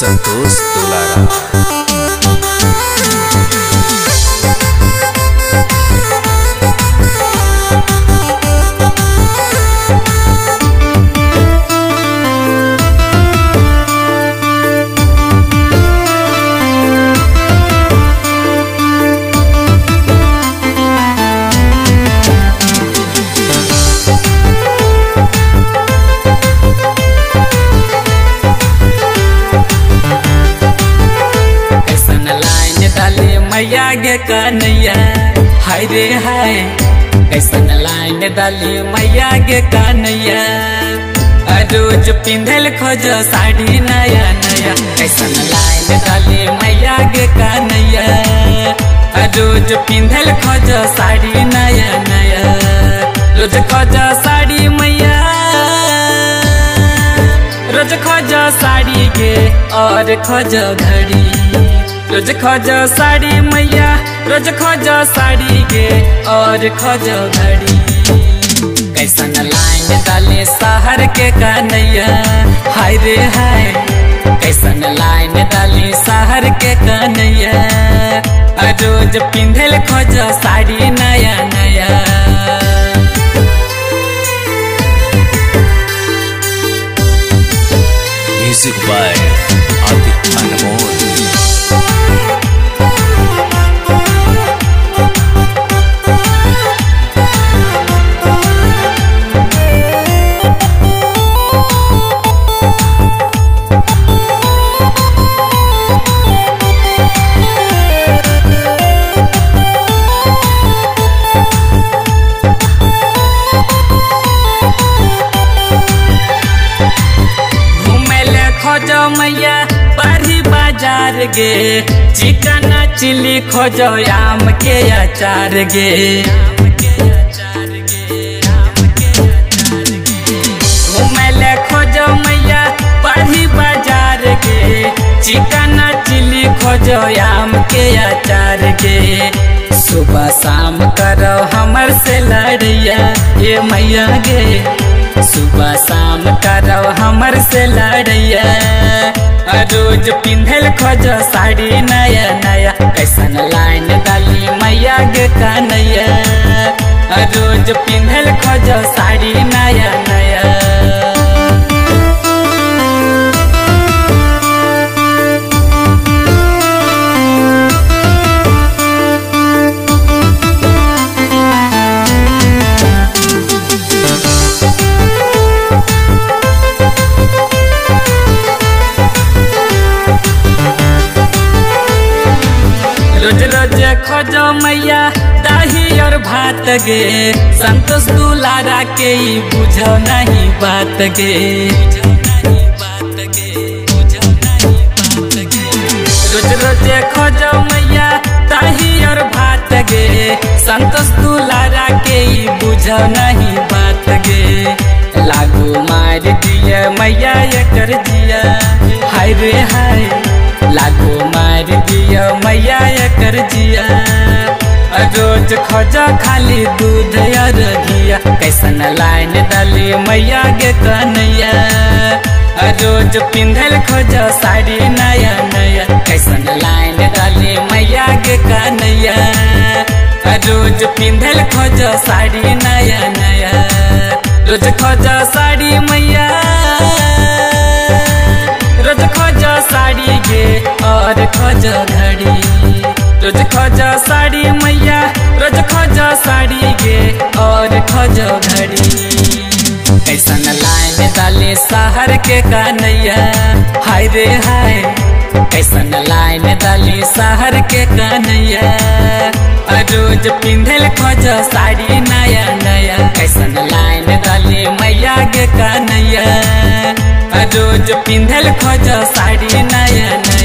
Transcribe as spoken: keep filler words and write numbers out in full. संतोष दुलारा। मैया कन्हैया हाय रे हाय कैसन लाइन डाली मैया गे कन्हैया। रोज पिंधल खोजो साड़ी नया नया कैसन लाइन डाली मैया गे कन्हैया। रोज पिंधल खोजो साड़ी नया नया रोज खोजो साड़ी मैया रोज खोजो साड़ी गे और खोजो घड़ी। रोज खोजो साड़ी मैया रोज खोजो साड़ी गे और खोजो घड़ी। कैसन लाइन डाले शहर के कन्हैया हाय रे हाय कैसन लाइन डाले शहर के कन्हैया। रोज पिंधल खोजो साड़ी नया नया। Music by Aditya Anmol. मैया बारी बाजार गे चिकन चिली खोजो आम के अचार गे। घूमले खोजो मैया बारी बाजार गे चिकन चिली खोजो आम के अचार गे। सुबह शाम करो हमर से लड़िया ये मैया गे। सुबह शाम करो हमर से लड़िया। रोज पिंधल खोजो साड़ी नया नया कैसन लाइन डाली मैया गे कन्हैया। रोज पिंधल खोजो साड़ी नया नया। रोज रोज खोजो मैया दाही और भात गे संतोष दुलारा के बुझो नहीं बात गे। रोज रोज खोजो मैया दाही और भात गे संतोष दुलारा के बुझो नहीं बात गे। लागू मार दिया मैया ये कर दिया हाय रे हाय। लागू मार दिया मैया कर जिया। रोज खोजो खाली दूध और घिया कैसन लाइन डाली मैया गे कन्हैया। रोज पिंधल खोजो साड़ी नया नया कैसन लाइन डाली मैया गे कन्हैया। रोज पिंधल खोजो साड़ी नया नया रोज खोजो साड़ी मैया रोज खोजो साड़ी गे और खोजो घड़ी। रोज खोजो साड़ी मैया रोज खोजो साड़ी गे और खोजो घड़ी। कैसन लाइन डाली शहर के कन्हैया हाय रे हाय कैसन लाइन डाली शहर के कन्हैया। रोज पिंधल खोजो साड़ी नया नया कैसन लाइन डाली मैया गे कन्हैया। रोज पिंधल खोजो साड़ी नया नया।